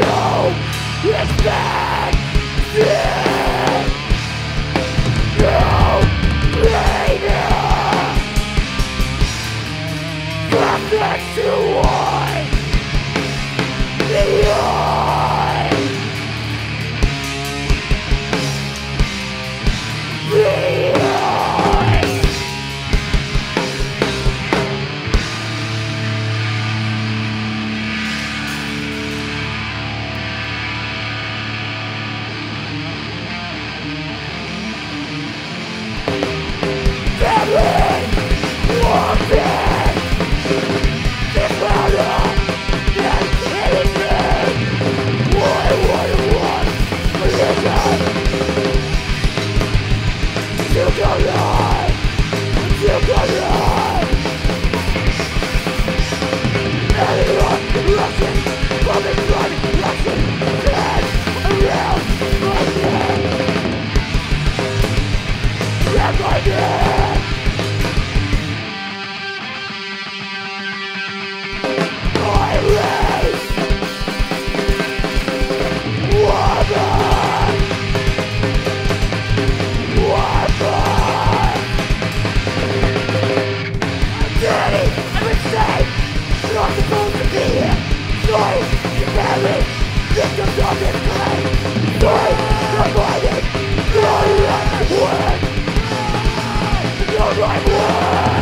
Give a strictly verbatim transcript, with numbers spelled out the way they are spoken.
no, it's bad. No, later. Come back to one. The eye. The I'm